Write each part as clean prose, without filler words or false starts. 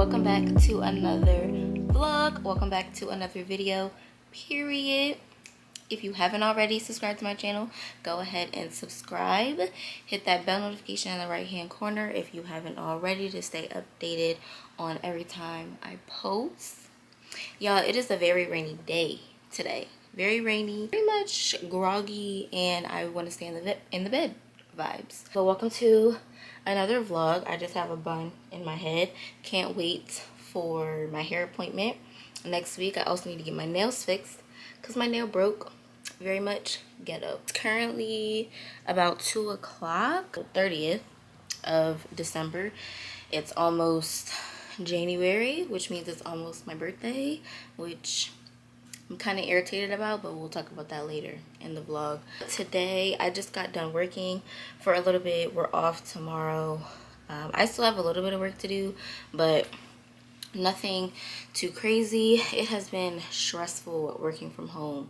Welcome back to another vlog. Welcome back to another video, period. If you haven't already subscribed to my channel, go ahead and subscribe. Hit that bell notification in the right hand corner if you haven't already to stay updated on every time I post. Y'all, it is a very rainy day today. Very rainy, pretty much groggy, and I want to stay in the bed vibes. So welcome to another vlog. I just have a bun in my head. Can't wait for my hair appointment next week. I also need to get my nails fixed because my nail broke. Very much ghetto. It's currently about 2 o'clock, 30th of December. It's almost January, which means it's almost my birthday, which I'm kind of irritated about, but we'll talk about that later in the vlog. Today, I just got done working for a little bit. We're off tomorrow. I still have a little bit of work to do, but nothing too crazy. It has been stressful working from home.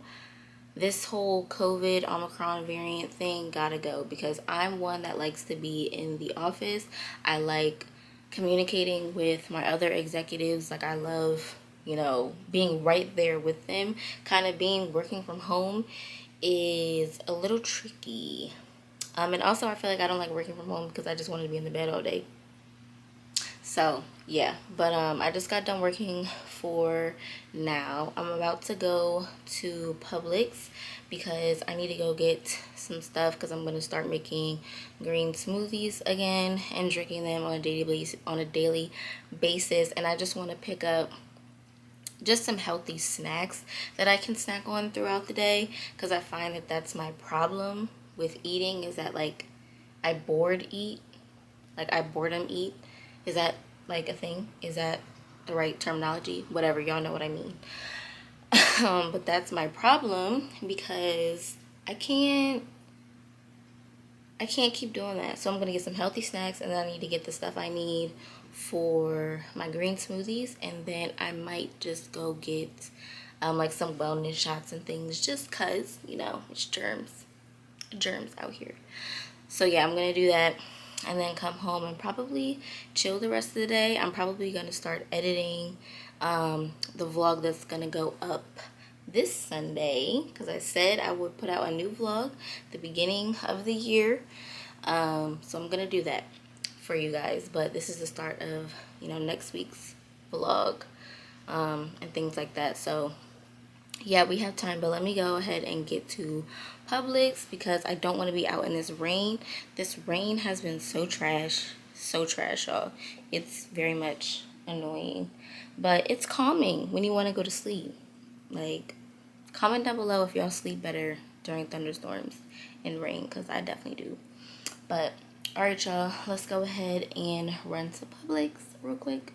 This whole COVID Omicron variant thing gotta go because I'm one that likes to be in the office. I like communicating with my other executives. Like, I love, you know, being right there with them. Kind of being working from home is a little tricky, and also I feel like I don't like working from home because I just wanted to be in the bed all day. So yeah, but I just got done working for now. I'm about to go to Publix because I need to go get some stuff because I'm going to start making green smoothies again and drinking them on a daily basis, and I just want to pick up just some healthy snacks that I can snack on throughout the day, because I find that that's my problem with eating, is that like I boredom eat. Is that like a thing? Is that the right terminology? Whatever, y'all know what I mean. But that's my problem because I can't keep doing that. So I'm gonna get some healthy snacks, and then I need to get the stuff I need for my green smoothies, and then I might just go get like some wellness shots and things, just cuz, you know, it's germs out here. So yeah, I'm gonna do that and then come home and probably chill the rest of the day. I'm probably gonna start editing the vlog that's gonna go up this Sunday, because I said I would put out a new vlog the beginning of the year. So I'm gonna do that for you guys, but this is the start of, you know, next week's vlog and things like that. So yeah, we have time, but let me go ahead and get to Publix because I don't want to be out in this rain. This rain has been so trash, y'all. It's very much annoying, but it's calming when you want to go to sleep. Like, comment down below if y'all sleep better during thunderstorms and rain, because I definitely do. But alright, y'all, let's go ahead and run to Publix real quick.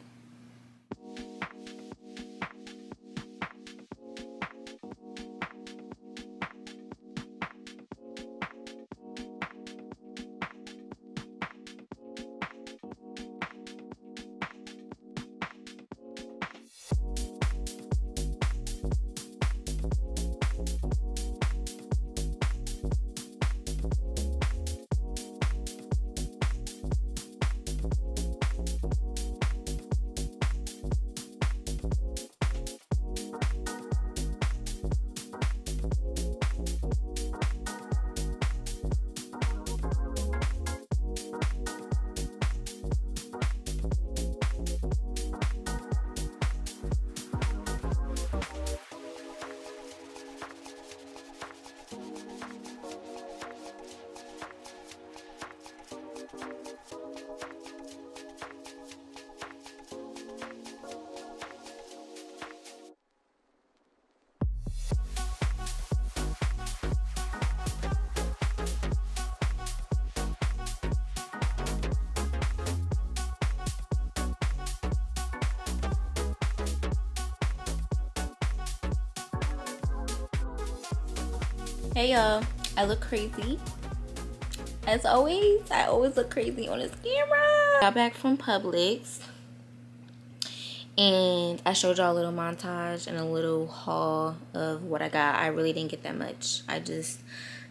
Hey y'all, I look crazy. As always, I always look crazy on this camera. Got back from Publix and I showed y'all a little montage and a little haul of what I got. I really didn't get that much. I just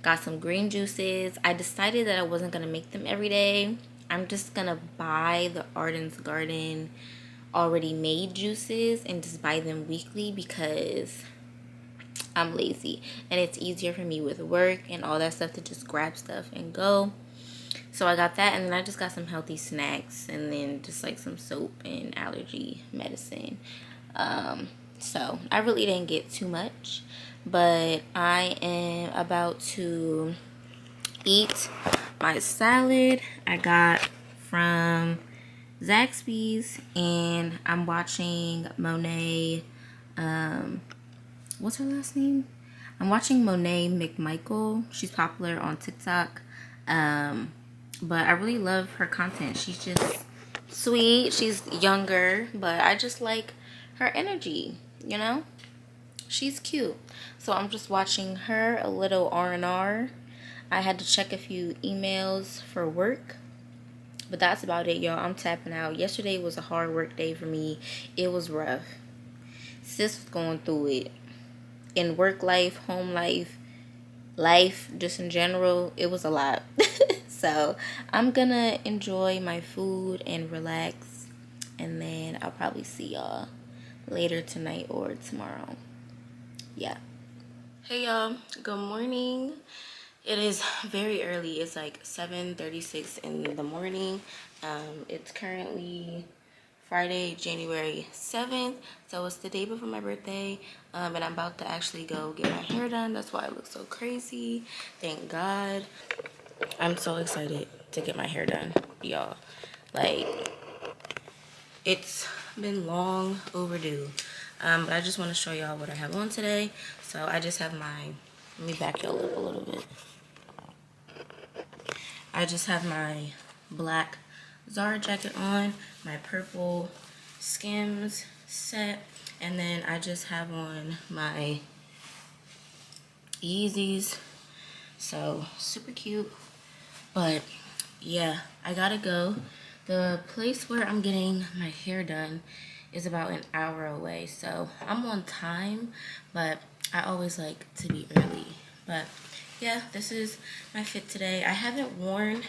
got some green juices. I decided that I wasn't gonna make them every day. I'm just gonna buy the Arden's Garden already made juices and just buy them weekly because I'm lazy and it's easier for me with work and all that stuff to just grab stuff and go. So I got that, and then I just got some healthy snacks and then just like some soap and allergy medicine. So I really didn't get too much, but I am about to eat my salad I got from Zaxby's, and I'm watching Monet, what's her last name? I'm watching Monet McMichael. She's popular on TikTok, but I really love her content. She's just sweet. She's younger, but I just like her energy, you know? She's cute. So I'm just watching her, a little R&R. I had to check a few emails for work, but that's about it, y'all. I'm tapping out. Yesterday was a hard work day for me. It was rough. Sis was going through it. In work life, home life, life just in general, it was a lot. So I'm gonna enjoy my food and relax, and then I'll probably see y'all later tonight or tomorrow. Yeah. Hey y'all, good morning. It is very early. It's like 7:36 in the morning. It's currently Friday, January 7th. So it's the day before my birthday. And I'm about to actually go get my hair done. That's why I look so crazy. Thank God. I'm so excited to get my hair done, y'all. Like, it's been long overdue. But I just want to show y'all what I have on today. So I just have my, let me back y'all up a little bit. I just have my black Zara jacket on, my purple Skims set, and then I just have on my Yeezys. So super cute. But yeah, I gotta go. The place where I'm getting my hair done is about an hour away, so I'm on time, but I always like to be early. But yeah, this is my fit today. I haven't worn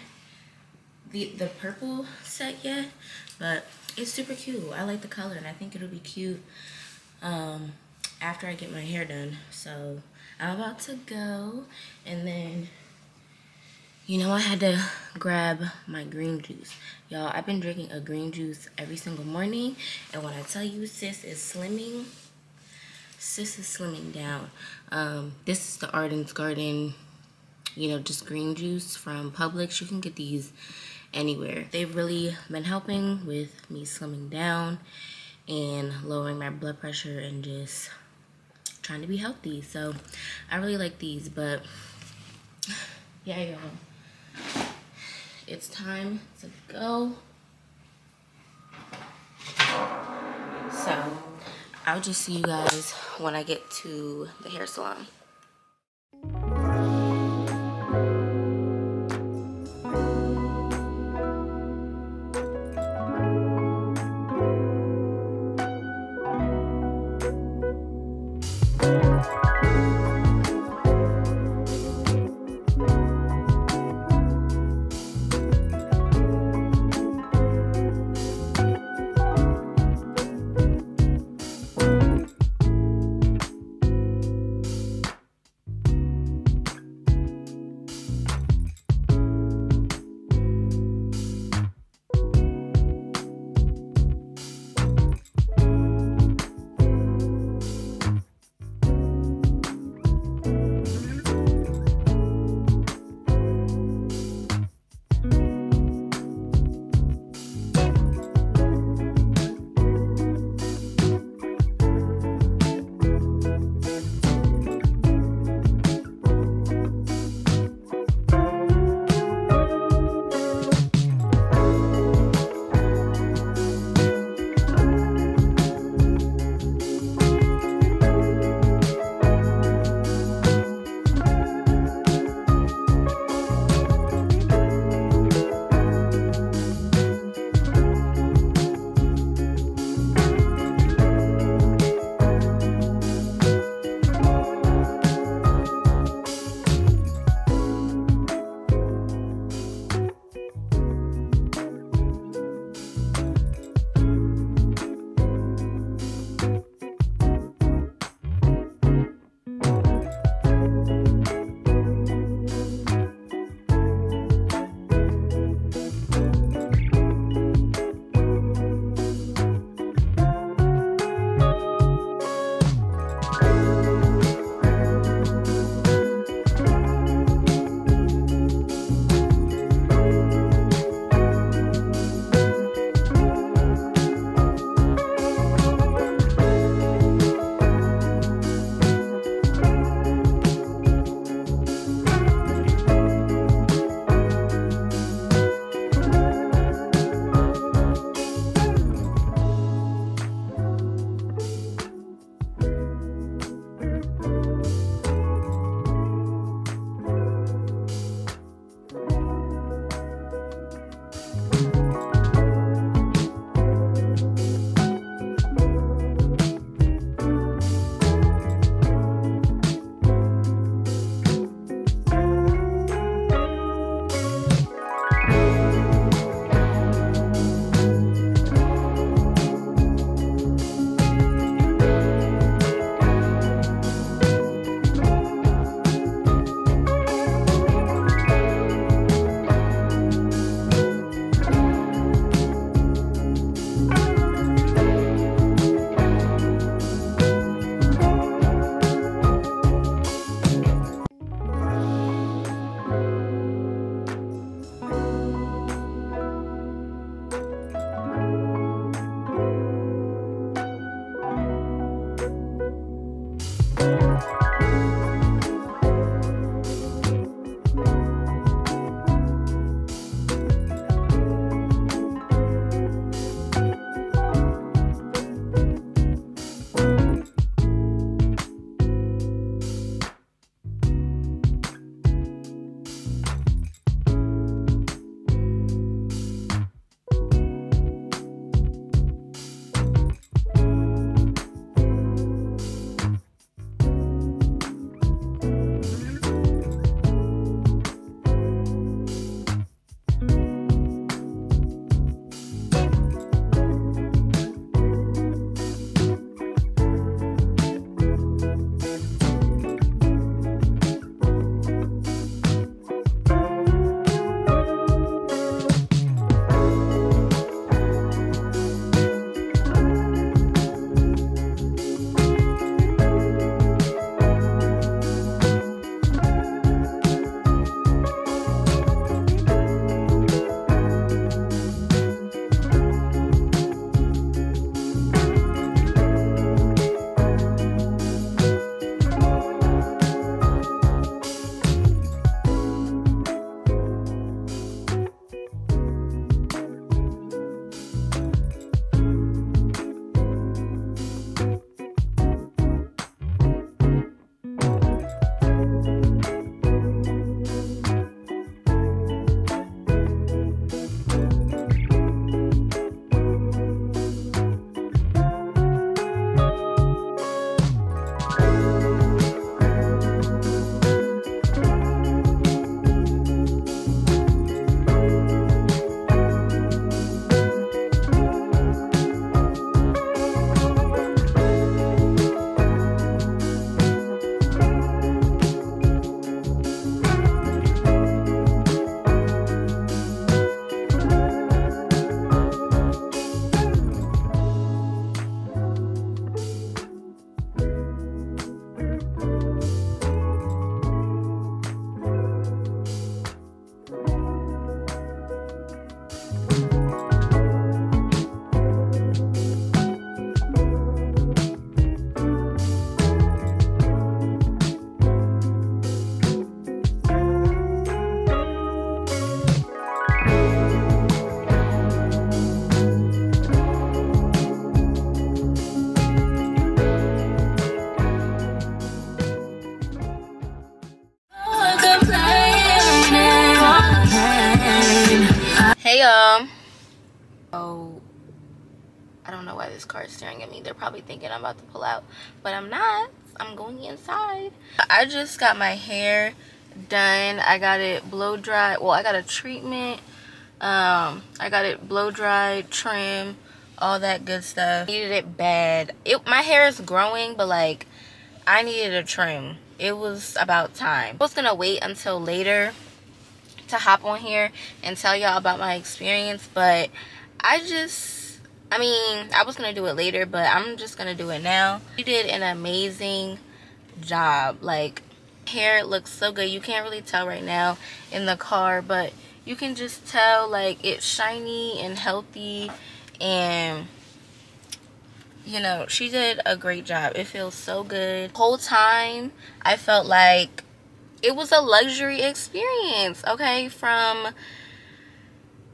the purple set yet, but it's super cute. I like the color, and I think it'll be cute after I get my hair done. So I'm about to go, and then, you know, I had to grab my green juice. Y'all, I've been drinking a green juice every single morning, and when I tell you sis is slimming, sis is slimming down. This is the Arden's Garden, you know, just green juice from Publix. You can get these anywhere. They've really been helping with me slimming down and lowering my blood pressure and just trying to be healthy. So I really like these. But yeah, y'all, it's time to go. So I'll just see you guys when I get to the hair salon. staring at me. They're probably thinking I'm about to pull out, but I'm not. I'm going inside. I just got my hair done. I got it blow dry. Well, I got a treatment. I got it blow dried, trim, all that good stuff. Needed it bad. My hair is growing, but like I needed a trim. It was about time. I was gonna wait until later to hop on here and tell y'all about my experience, but I was gonna do it later, but I'm just gonna do it now. You did an amazing job. Like, hair looks so good. You can't really tell right now in the car, but you can just tell, like, it's shiny and healthy, and you know, she did a great job. It feels so good. The whole time I felt like it was a luxury experience, okay? From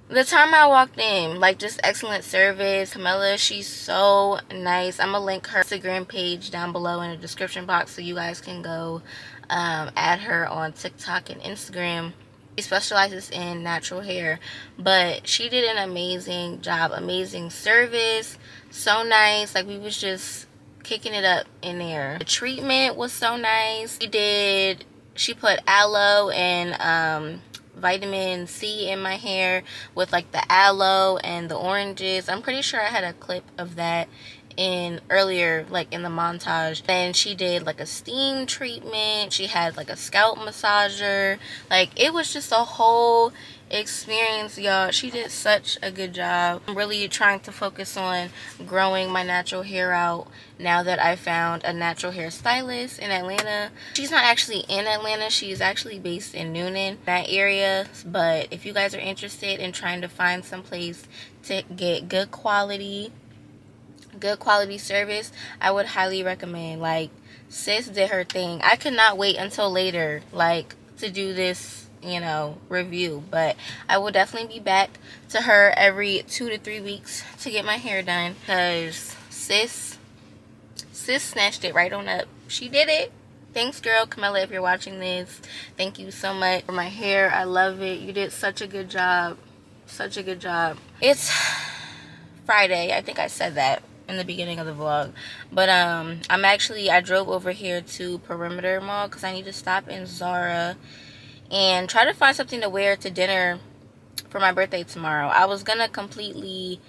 the time I walked in, like, just excellent service. Camilla, she's so nice. I'm gonna link her Instagram page down below in the description box so you guys can go add her on TikTok and Instagram. She specializes in natural hair, but she did an amazing job. Amazing service, so nice. Like, we was just kicking it up in there. The treatment was so nice. She put aloe and vitamin C in my hair with like the aloe and the oranges. I'm pretty sure I had a clip of that earlier, like in the montage. Then she did like a steam treatment. She had like a scalp massager. Like, it was just a whole experience, y'all. She did such a good job. I'm really trying to focus on growing my natural hair out now that I found a natural hair stylist in Atlanta. She's not actually in Atlanta. She's actually based in Newnan, that area. But if you guys are interested in trying to find some place to get good quality service, I would highly recommend. Like, sis did her thing. I could not wait until later, like, to do this, you know, review, but I will definitely be back to her every 2 to 3 weeks to get my hair done, because sis snatched it right on up. She did it. Thanks, girl. Camilla, if you're watching this, thank you so much for my hair. I love it. You did such a good job. Such a good job. It's Friday. I think I said that in the beginning of the vlog, but I drove over here to Perimeter Mall because I need to stop in Zara and try to find something to wear to dinner for my birthday tomorrow. I was gonna completely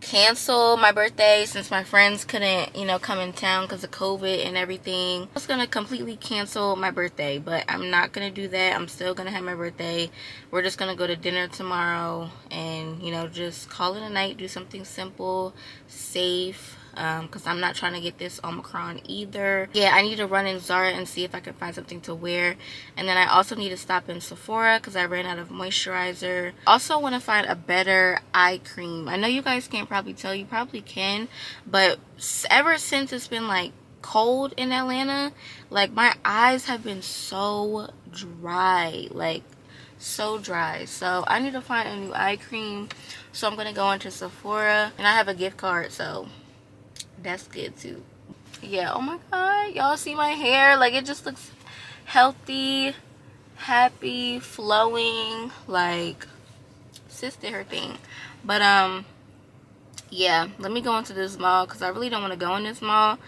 cancel my birthday since my friends couldn't, you know, come in town because of COVID and everything. I was gonna completely cancel my birthday, but I'm not gonna do that. I'm still gonna have my birthday. We're just gonna go to dinner tomorrow and, you know, just call it a night, do something simple, safe, because I'm not trying to get this Omicron either. Yeah, I need to run in Zara and see if I can find something to wear, and then I also need to stop in Sephora because I ran out of moisturizer. Also want to find a better eye cream. I know you guys can't probably tell, you probably can, but ever since it's been like cold in Atlanta, like, my eyes have been so dry, like so dry. So I need to find a new eye cream, so I'm gonna go into Sephora, and I have a gift card, so that's good too. Yeah, oh my god, y'all see my hair? Like, it just looks healthy, happy, flowing. Like, sis did her thing. But yeah, let me go into this mall because I really don't want to go in this mall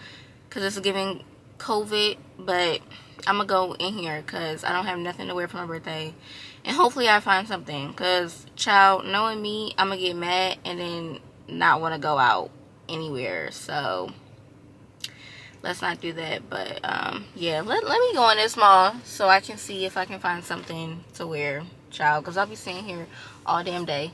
because it's giving COVID, but I'm gonna go in here because I don't have nothing to wear for my birthday, and hopefully I find something, because child, knowing me, I'm gonna get mad and then not want to go out anywhere. So let's not do that. But yeah, let me go in this mall so I can see if I can find something to wear, child, because I'll be sitting here all damn day.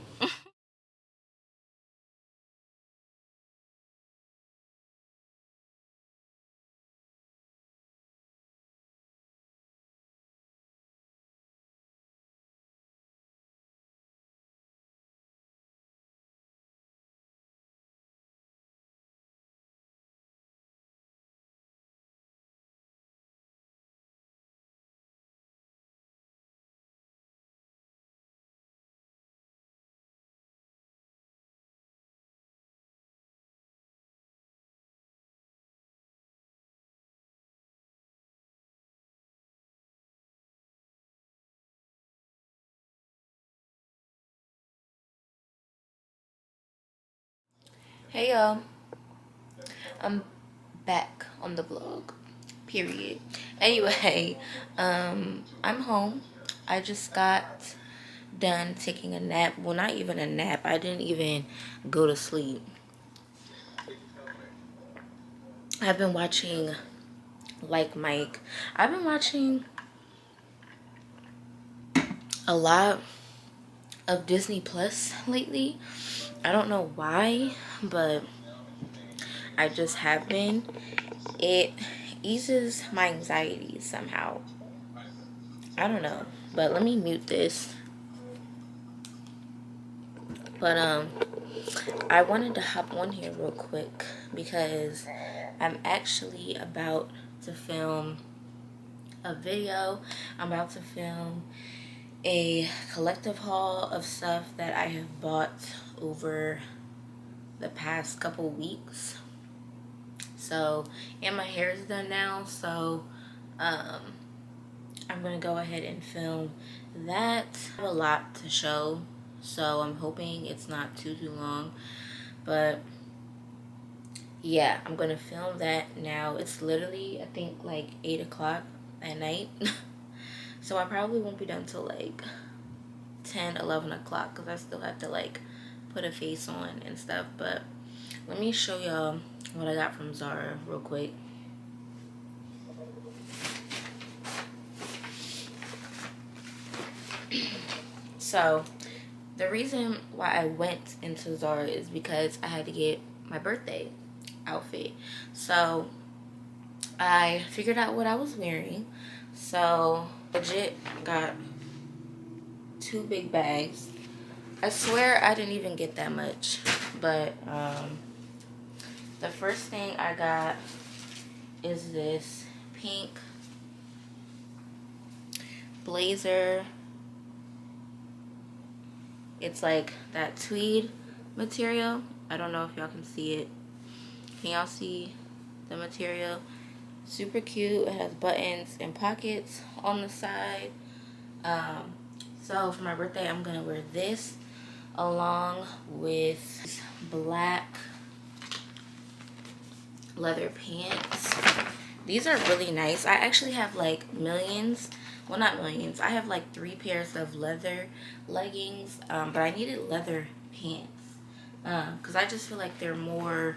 Hey y'all, I'm back on the vlog, period. Anyway, I'm home. I just got done taking a nap. Well, not even a nap. I didn't even go to sleep. I've been watching Like Mike. I've been watching a lot of Disney Plus lately. I don't know why, but I just have been. It eases my anxiety somehow. I don't know, but let me mute this. But I wanted to hop on here real quick because I'm actually about to film a video. I'm about to film a collective haul of stuff that I have bought over the past couple weeks. So, and my hair is done now, so I'm gonna go ahead and film that. I have a lot to show, so I'm hoping it's not too long, but yeah, I'm gonna film that now. It's literally, I think, like 8 o'clock at night. So I probably won't be done till like 10, 11 o'clock, because I still have to like put a face on and stuff. But let me show y'all what I got from Zara real quick. So the reason why I went into Zara is because I had to get my birthday outfit. So I figured out what I was wearing. So legit got 2 big bags. I swear I didn't even get that much, but the first thing I got is this pink blazer. It's like that tweed material. I don't know if y'all can see it. Can y'all see the material? Super cute. It has buttons and pockets on the side. So for my birthday, I'm gonna wear this along with these black leather pants. These are really nice. I actually have like millions. Well, not millions. I have like 3 pairs of leather leggings, but I needed leather pants because I just feel like they're more,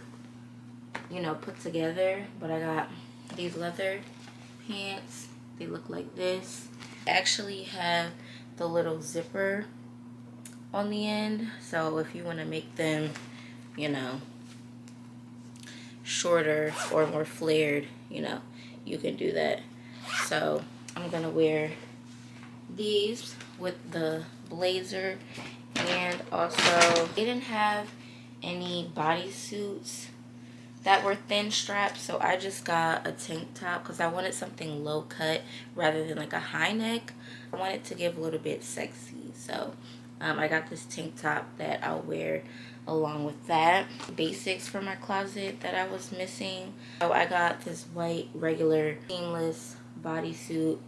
you know, put together. But I got these leather pants. They look like this. I actually have the little zipper on the end, so if you want to make them, you know, shorter or more flared, you know, you can do that. So I'm gonna wear these with the blazer. And also, they didn't have any bodysuits that were thin straps, so I just got a tank top because I wanted something low cut rather than like a high neck. I wanted to give a little bit sexy, so I got this tank top that I'll wear along with that. Basics for my closet that I was missing. So I got this white regular seamless bodysuit,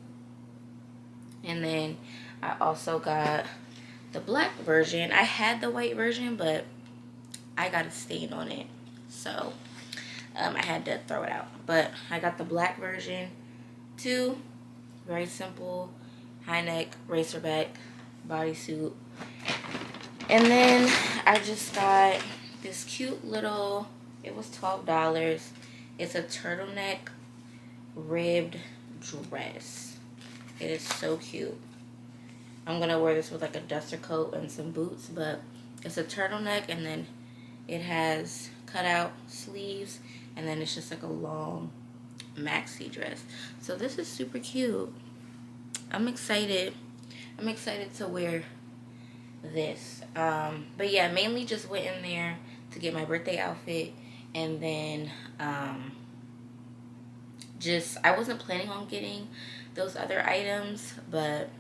and then I also got the black version. I had the white version, but I got a stain on it, so I had to throw it out. But I got the black version too. Very simple high neck racerback bodysuit. And then I just got this cute little, it was $12. It's a turtleneck ribbed dress. It is so cute. I'm gonna wear this with like a duster coat and some boots, but it's a turtleneck, and then it has cut out sleeves, and then it's just like a long maxi dress. So this is super cute. I'm excited. I'm excited to wear this. But yeah, mainly just went in there to get my birthday outfit, and then just, I wasn't planning on getting those other items, but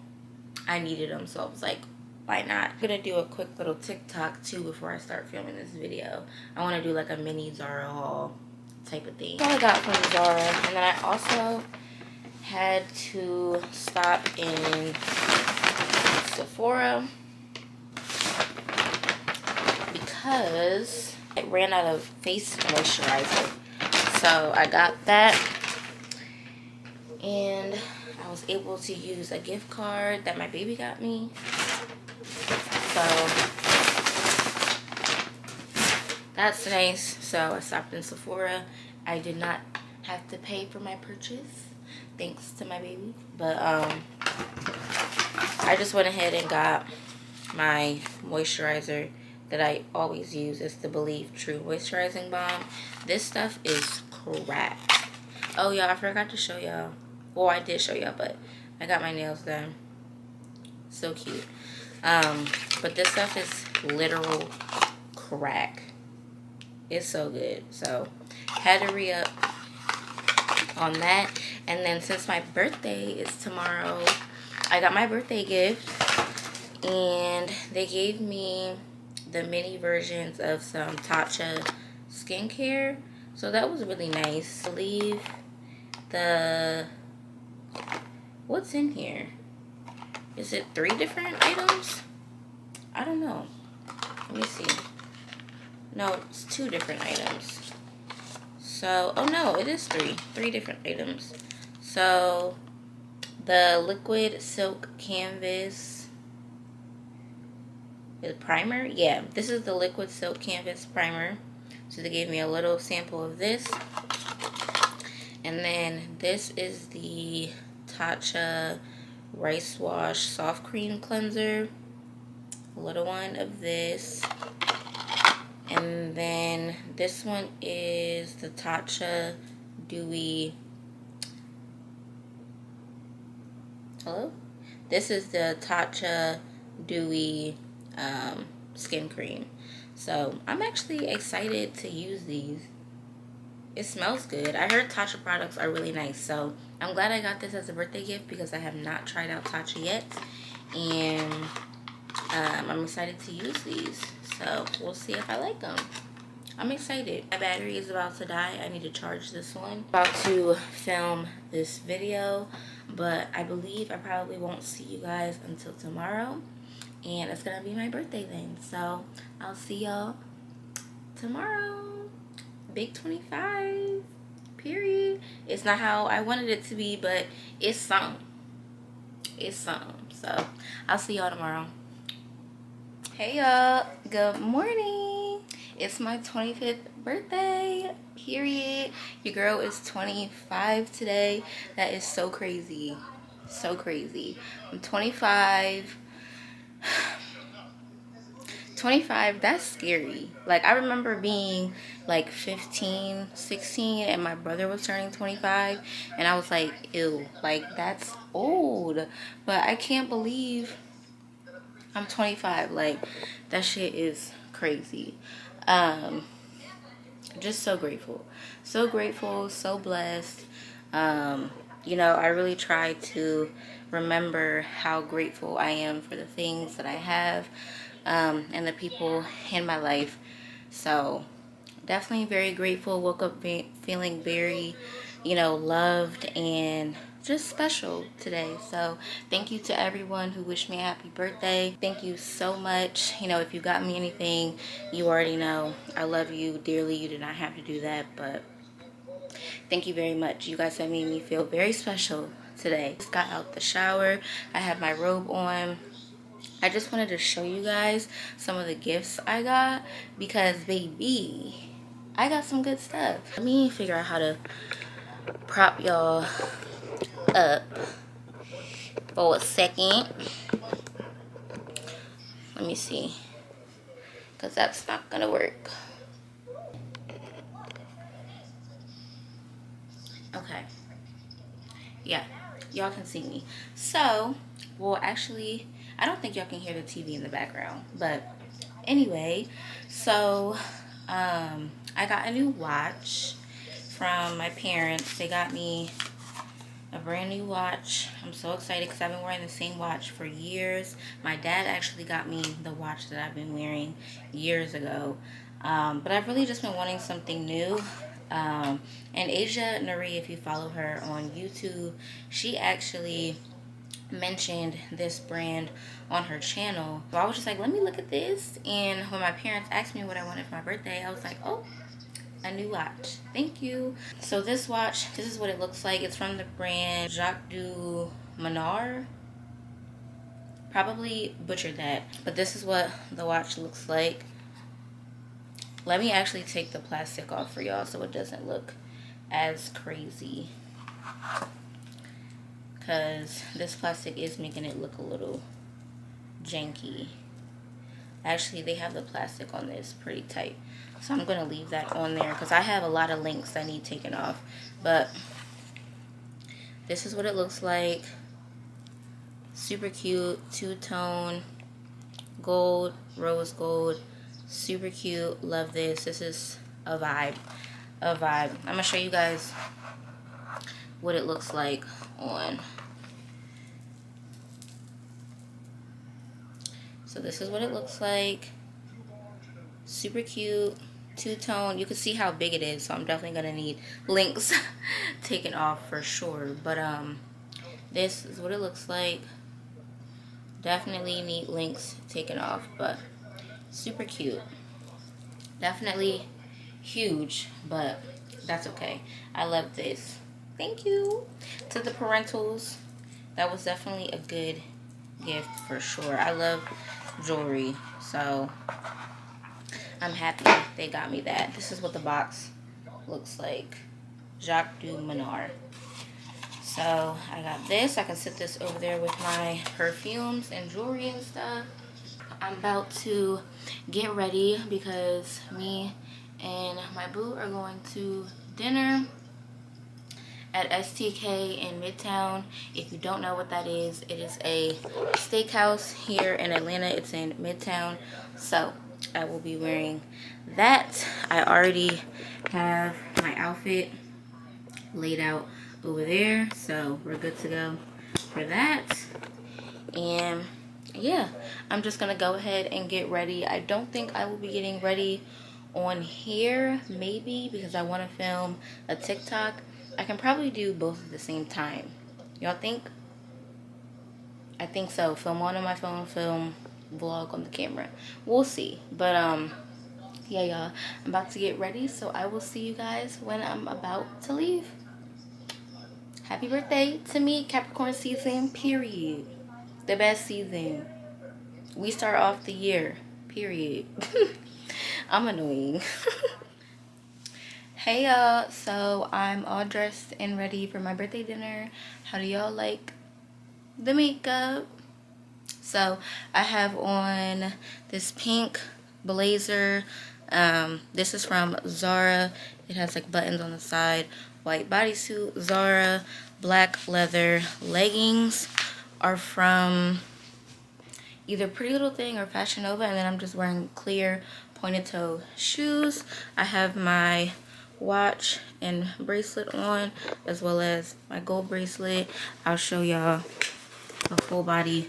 I needed them, so I was like, why not? I'm gonna do a quick little TikTok too before I start filming this video. I wanna do like a mini Zara haul type of thing. That's all I got from Zara. And then I also had to stop in Sephora because I ran out of face moisturizer. So I got that, and I was able to use a gift card that my baby got me. So that's nice. So I stopped in Sephora. I did not have to pay for my purchase, thanks to my baby. But I just went ahead and got my moisturizer that I always use. It's the Believe True Moisturizing Balm. This stuff is crap. Oh, y'all, I forgot to show y'all. Well, I did show y'all, but I got my nails done. So cute. But this stuff is literal crack. It's so good. So, had to re-up on that. And then since my birthday is tomorrow, I got my birthday gift. And they gave me the mini versions of some Tatcha skincare, so that was really nice. I believe the, what's in here, is it 3 different items? I don't know, let me see. No, it's 2 different items. So, oh no, it is 3 different items. So the liquid silk canvas primer, yeah, this is the liquid silk canvas primer. So they gave me a little sample of this, and then this is the Tatcha rice wash soft cream cleanser, a little one of this, and then this one is the Tatcha dewy, hello, this is the Tatcha dewy skin cream. So I'm actually excited to use these. It smells good. I heard Tatcha products are really nice, so I'm glad I got this as a birthday gift because I have not tried out Tatcha yet, and I'm excited to use these. So we'll see if I like them. I'm excited. My battery is about to die. I need to charge this one. About to film this video, but I believe I probably won't see you guys until tomorrow. And it's going to be my birthday then. So, I'll see y'all tomorrow. Big 25. Period. It's not how I wanted it to be, but it's something. It's something. So, I'll see y'all tomorrow. Hey, y'all. Good morning. It's my 25th birthday. Period. Your girl is 25 today. That is so crazy. So crazy. I'm 25. 25, that's scary. Like, I remember being like 15, 16, and my brother was turning 25, and I was like, ew, like, that's old. But I can't believe I'm 25. Like, that shit is crazy. Just so grateful. So grateful, so blessed. You know, I really try to remember how grateful I am for the things that I have, and the people in my life. So definitely very grateful. Woke up feeling very, you know, loved and just special today. So thank you to everyone who wished me a happy birthday. Thank you so much. You know, if you got me anything, you already know I love you dearly. You did not have to do that, but thank you very much. You guys have made me feel very special today. Just got out the shower. I have my robe on. I just wanted to show you guys some of the gifts I got because, baby, I got some good stuff. Let me figure out how to prop y'all up for a second. Let me see, because that's not gonna work. Okay, yeah, y'all can see me. So, well, actually, I don't think y'all can hear the TV in the background, but anyway, so I got a new watch from my parents. They got me a brand new watch. I'm so excited because I've been wearing the same watch for years. My dad actually got me the watch that I've been wearing years ago, but I've really just been wanting something new. And Asia Nuri, if you follow her on YouTube, she actually mentioned this brand on her channel. So I was just like, let me look at this. And when my parents asked me what I wanted for my birthday, I was like, oh, a new watch. Thank you. So this watch, this is what it looks like. It's from the brand Jacques du Menard. Probably butchered that, but this is what the watch looks like. Let me actually take the plastic off for y'all so it doesn't look as crazy, because this plastic is making it look a little janky. Actually, they have the plastic on this pretty tight, so I'm going to leave that on there because I have a lot of links I need taken off. But this is what it looks like. Super cute, two-tone, gold, rose gold, super cute. Love this. This is a vibe, a vibe. I'm going to show you guys what it looks like on. So this is what it looks like. Super cute, two-tone. You can see how big it is, so I'm definitely gonna need links taken off for sure. But this is what it looks like. Definitely need links taken off, but super cute. Definitely huge, but that's okay. I love this. Thank you to the parentals. That was definitely a good gift for sure. I love jewelry, so I'm happy they got me that. This is what the box looks like. Jacques du Menard. So I got this. I can sit this over there with my perfumes and jewelry and stuff. I'm about to get ready because me and my boo are going to dinner at STK in Midtown. If you don't know what that is, it is a steakhouse here in Atlanta. It's in Midtown. So I will be wearing that. I already have my outfit laid out over there, so we're good to go for that. And yeah, I'm just gonna go ahead and get ready. I don't think I will be getting ready on here, maybe because I want to film a TikTok. I can probably do both at the same time. Y'all think? I think so. Film one on my phone, film vlog on the camera. We'll see. But yeah, y'all, I'm about to get ready, so I will see you guys when I'm about to leave. Happy birthday to me, Capricorn season, period. The best season. We start off the year, period. I'm annoying. Hey y'all, so I'm all dressed and ready for my birthday dinner. How do y'all like the makeup? So I have on this pink blazer. This is from Zara. It has like buttons on the side. White bodysuit, Zara. Black leather leggings are from either Pretty Little Thing or Fashion Nova. And then I'm just wearing clear pointed toe shoes. I have my watch and bracelet on, as well as my gold bracelet. I'll show y'all the full body.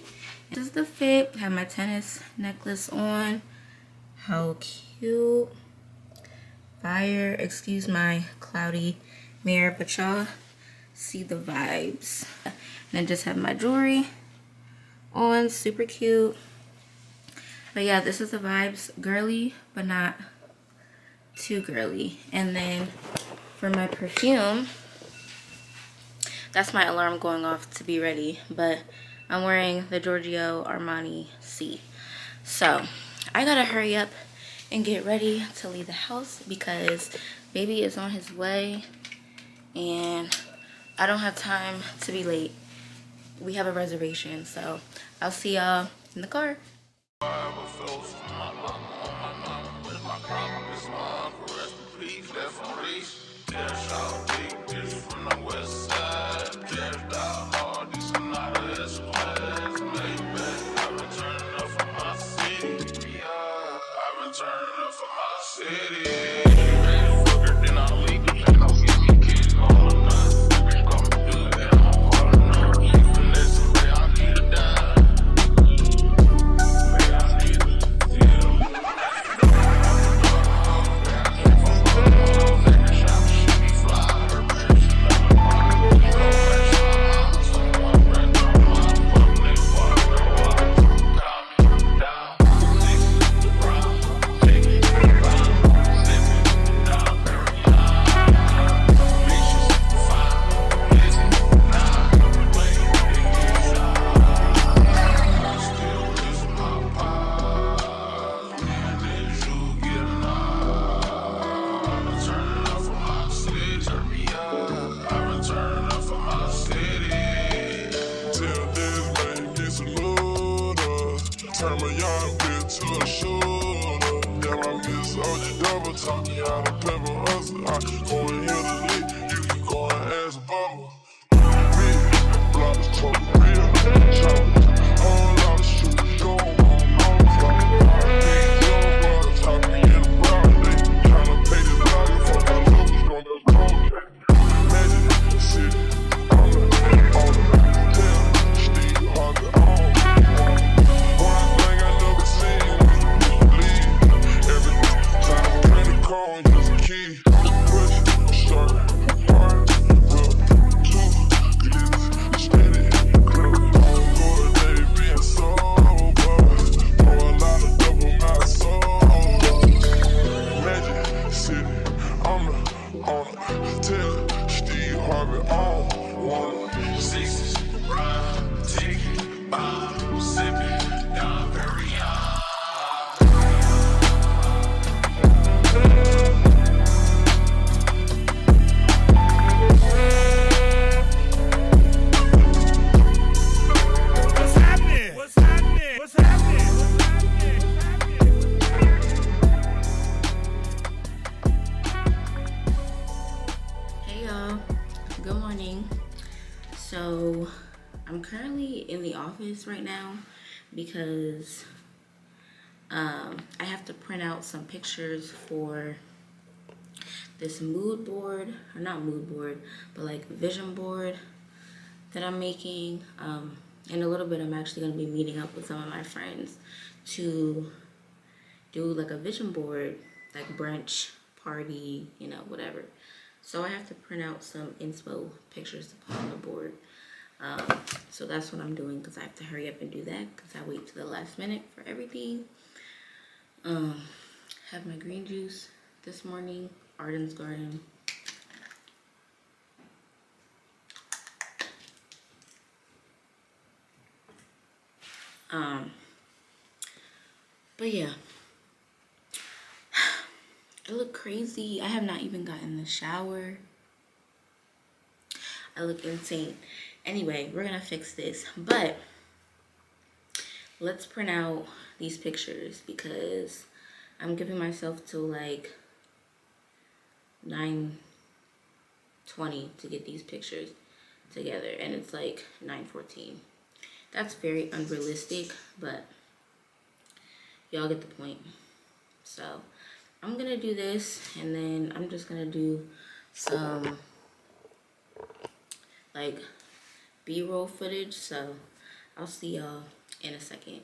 This is the fit. I have my tennis necklace on. How cute. Fire. Excuse my cloudy mirror, but y'all see the vibes. And then just have my jewelry on. Super cute. But yeah, this is the vibes. Girly, but not too girly. And then for my perfume, that's my alarm going off to be ready, but I'm wearing the Giorgio Armani C. So I gotta hurry up and get ready to leave the house because baby is on his way and I don't have time to be late. We have a reservation, so I'll see y'all in the car. up, double talk, yeah, I don't pepper hustle. I go in here to leave, you can go and ask Bubba. Big blocks, talk real, chocolate, whole lot of shit, go on, talk. Big young brother, talk me in the brown, they tryna pay the dollar for my looks, on the road. Magic City, I'm the head on the tail, Steve Harker, on. Right now because I have to print out some pictures for this mood board, or not mood board, but like vision board that I'm making. In a little bit I'm actually going to be meeting up with some of my friends to do like a vision board, like brunch, party, you know, whatever. So I have to print out some inspo pictures to put on the board. So that's what I'm doing because I have to hurry up and do that because I wait to the last minute for everything. Have my green juice this morning, Arden's Garden. But yeah, I look crazy. I have not even gotten in the shower. I look insane. Anyway, we're gonna fix this, but let's print out these pictures because I'm giving myself till like 9:20 to get these pictures together, and it's like 9:14. That's very unrealistic, but y'all get the point. So I'm gonna do this, and then I'm just gonna do some like B-roll footage, so I'll see y'all in a second.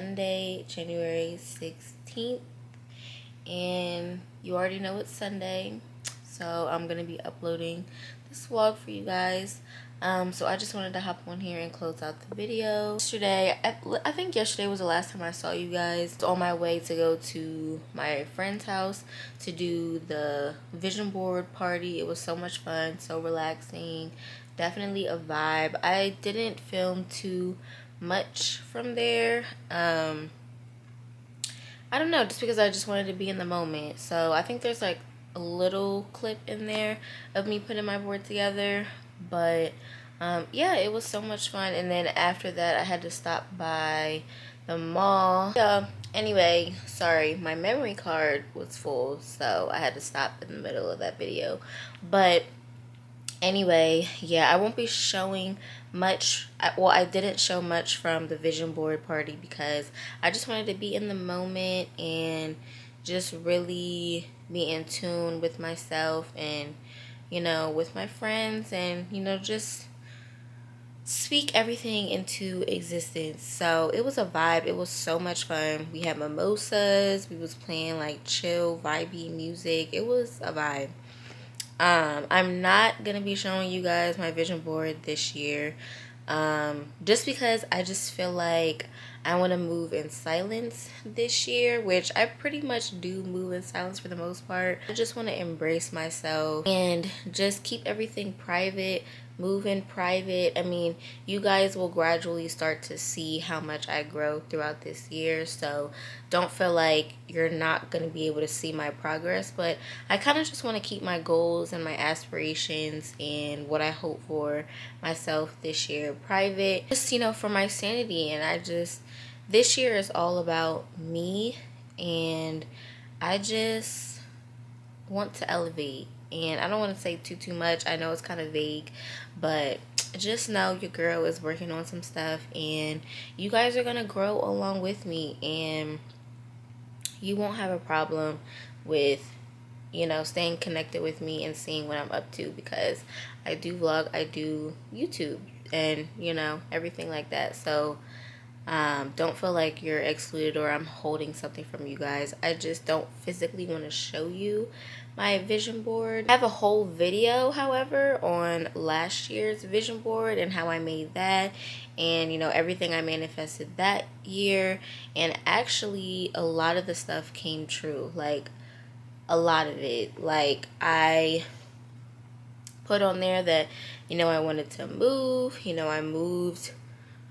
Sunday, January 16th. And you already know it's Sunday, so I'm going to be uploading this vlog for you guys. So I just wanted to hop on here and close out the video. Yesterday, I think yesterday was the last time I saw you guys. It's on my way to go to my friend's house to do the vision board party. It was so much fun, so relaxing, definitely a vibe. I didn't film too much from there. I don't know, just because I just wanted to be in the moment. So I think there's like a little clip in there of me putting my board together. But yeah, it was so much fun. And then after that, I had to stop by the mall. So anyway, sorry, my memory card was full, so I had to stop in the middle of that video. But anyway, yeah, I won't be showing much. I didn't show much from the vision board party because I just wanted to be in the moment and just really be in tune with myself and, you know, with my friends, and, you know, just speak everything into existence. So it was a vibe. It was so much fun. We had mimosas. We was playing like chill, vibey music. It was a vibe. I'm not gonna be showing you guys my vision board this year, just because I just feel like I want to move in silence this year, which I pretty much do move in silence for the most part. I just want to embrace myself and just keep everything private, move in private. I mean, you guys will gradually start to see how much I grow throughout this year, so don't feel like you're not going to be able to see my progress. But I kind of just want to keep my goals and my aspirations and what I hope for myself this year private, just, you know, for my sanity. And I just, this year is all about me, and I just want to elevate. And I don't want to say too much. I know it's kind of vague, but just know your girl is working on some stuff, and you guys are going to grow along with me, and you won't have a problem with, you know, staying connected with me and seeing what I'm up to, because I do vlog, I do YouTube, and, you know, everything like that. So don't feel like you're excluded or I'm holding something from you guys. I just don't physically want to show you my vision board. I have a whole video, however, on last year's vision board and how I made that, and, you know, everything I manifested that year. And actually, a lot of the stuff came true. Like, a lot of it. Like, I put on there that, you know, I wanted to move. You know, I moved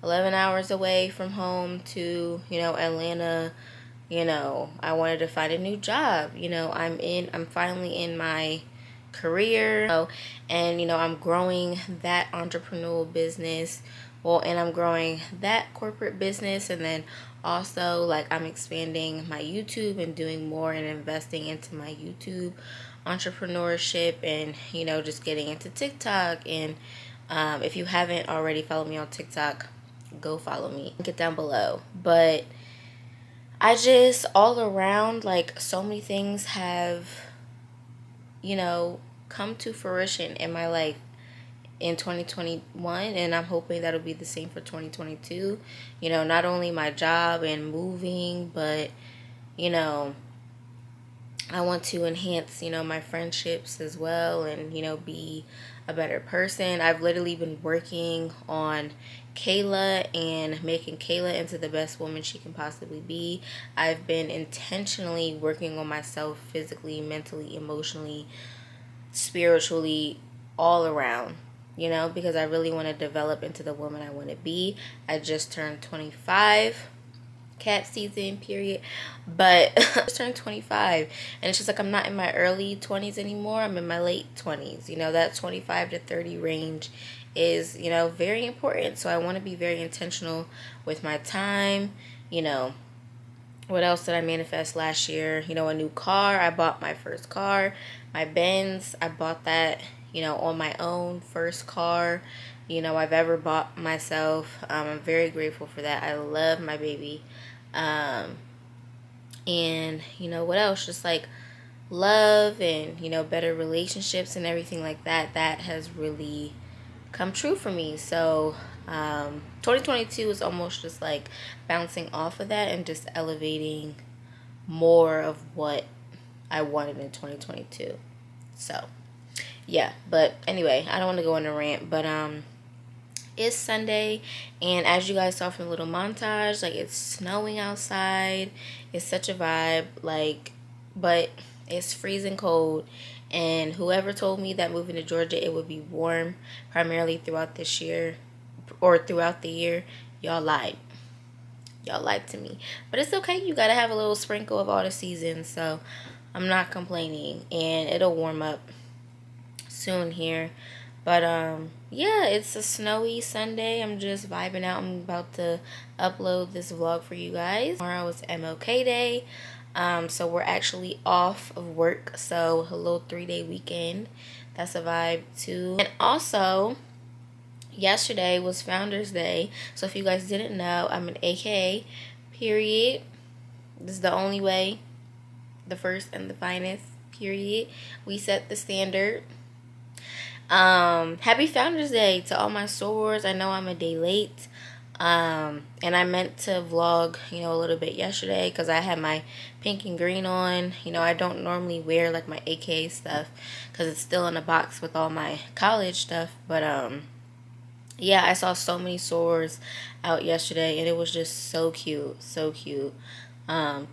11 hours away from home to, you know, Atlanta. You know, I wanted to find a new job. You know, I'm finally in my career. So, and, you know, I'm growing that entrepreneurial business. Well, and I'm growing that corporate business, and then also, like, I'm expanding my YouTube and doing more and investing into my YouTube entrepreneurship, and, you know, just getting into TikTok. And if you haven't already followed me on TikTok, go follow me. Link it down below. But I just, all around, like, so many things have, you know, come to fruition in my life in 2021, and I'm hoping that'll be the same for 2022. You know, not only my job and moving, but, you know, I want to enhance, you know, my friendships as well, and, you know, be a better person. I've literally been working on Kayla and making Kayla into the best woman she can possibly be. I've been intentionally working on myself physically, mentally, emotionally, spiritually, all around, you know, because I really want to develop into the woman I want to be. I just turned 25. Cat season, period. But I just turned 25, and it's just like, I'm not in my early 20s anymore. I'm in my late 20s. You know, that 25 to 30 range is, you know, very important. So I want to be very intentional with my time. You know, what else did I manifest last year? You know, a new car. I bought my first car, my Benz. I bought that, you know, on my own, first car, you know, I've ever bought myself. I'm very grateful for that. I love my baby. And, you know, what else? Just like love and, you know, better relationships and everything like that. That has really come true for me. So 2022 is almost just like bouncing off of that and just elevating more of what I wanted in 2022. So yeah, but anyway, I don't want to go on a rant, but it's Sunday, and as you guys saw from the little montage, like, it's snowing outside. It's such a vibe, like, but it's freezing cold. And whoever told me that moving to Georgia it would be warm primarily throughout this year or throughout the year, y'all lied. Y'all lied to me. But it's okay. You got to have a little sprinkle of all the seasons, so I'm not complaining. And it'll warm up soon here. But yeah, it's a snowy Sunday. I'm just vibing out. I'm about to upload this vlog for you guys. Tomorrow is MLK Day. So we're actually off of work, so hello 3-day weekend. That's a vibe too. And also yesterday was Founders Day, so if you guys didn't know, I'm an AKA, period. This is the only way, the first and the finest, period. We set the standard. Happy Founders Day to all my sorors. I know I'm a day late. And I meant to vlog, you know, a little bit yesterday because I had my pink and green on. You know, I don't normally wear like my AKA stuff because it's still in a box with all my college stuff. But yeah, I saw so many sorors out yesterday, and it was just so cute, so cute.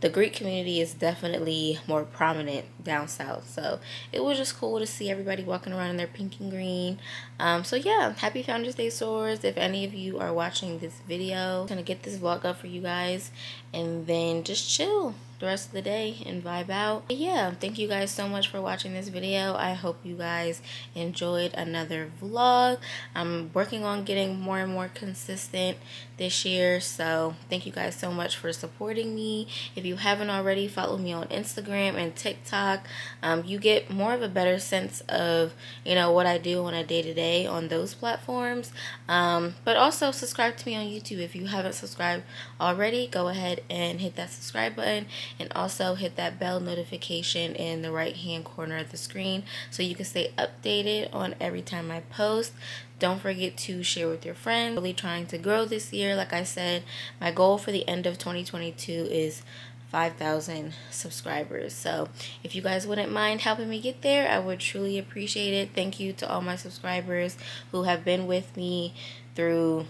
The Greek community is definitely more prominent down south, so it was just cool to see everybody walking around in their pink and green. So yeah, happy Founders Day, sorors. If any of you are watching this video, I'm gonna get this vlog up for you guys and then just chill the rest of the day and vibe out. But yeah, thank you guys so much for watching this video. I hope you guys enjoyed another vlog. I'm working on getting more and more consistent this year, so thank you guys so much for supporting me. If you haven't already, follow me on Instagram and TikTok. You get more of a better sense of, you know, what I do on a day-to-day on those platforms. But also subscribe to me on YouTube. If you haven't subscribed already, go ahead and hit that subscribe button. And also hit that bell notification in the right hand corner of the screen so you can stay updated on every time I post. Don't forget to share with your friends. Really trying to grow this year. Like I said, my goal for the end of 2022 is 5,000 subscribers. So if you guys wouldn't mind helping me get there, I would truly appreciate it. Thank you to all my subscribers who have been with me through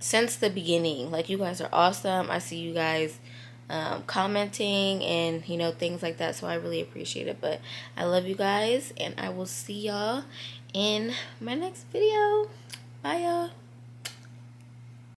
since the beginning. Like, you guys are awesome. I see you guys commenting and, you know, things like that, so I really appreciate it. But I love you guys, and I will see y'all in my next video. Bye, y'all.